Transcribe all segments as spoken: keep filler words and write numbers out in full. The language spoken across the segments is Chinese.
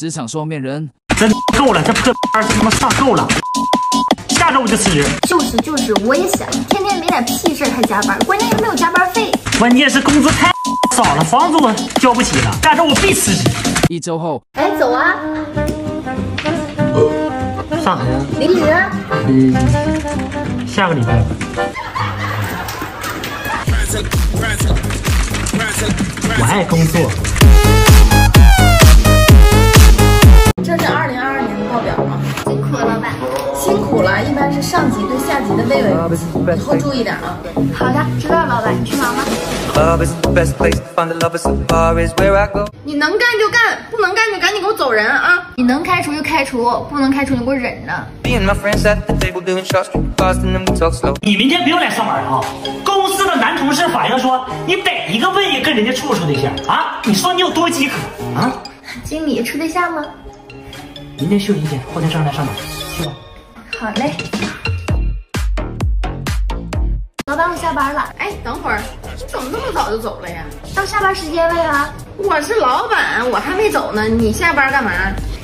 职场双面人，真够了，这这班他妈上够了，下周我就辞职。就是就是，我也想，天天没点屁事还加班，关键又没有加班费，关键是工资太少了，房租我交不起了，下周我必辞职。一周后，哎，走啊！上哪呀？离职？嗯，下个礼拜我爱工作。 这是二零二二年的报表吗？辛苦了，老板。辛苦了，一般是上级对下级的畏畏不及，以后注意点啊。好的，知道了，老板。你去忙吧。你能干就干，不能干就赶紧给我走人啊！你能开除就开除，不能开除你给我忍着。你明天不要来上班啊！公司的男同事反映说，你逮一个问一个跟人家处处对象啊！你说你有多饥渴啊？经理处对象吗？ 明天休息一天，后天正常来上班，去吧。好嘞，老板，我下班了。哎，等会儿，你怎么那么早就走了呀？到下班时间了呀。我是老板，我还没走呢，你下班干嘛？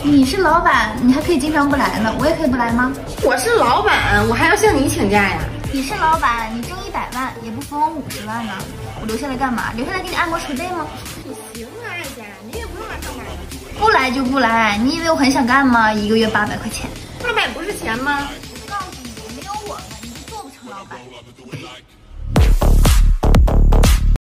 你是老板，你还可以经常不来呢，我也可以不来吗？我是老板，我还要向你请假呀。你是老板，你挣一百万也不分我五十万呢，我留下来干嘛？留下来给你按摩捶背吗？你行啊，爱姐，你也不用来上班了。 不来就不来，你以为我很想干吗？一个月八百块钱，八百不是钱吗？我告诉你，没有我们，你就做不成老板。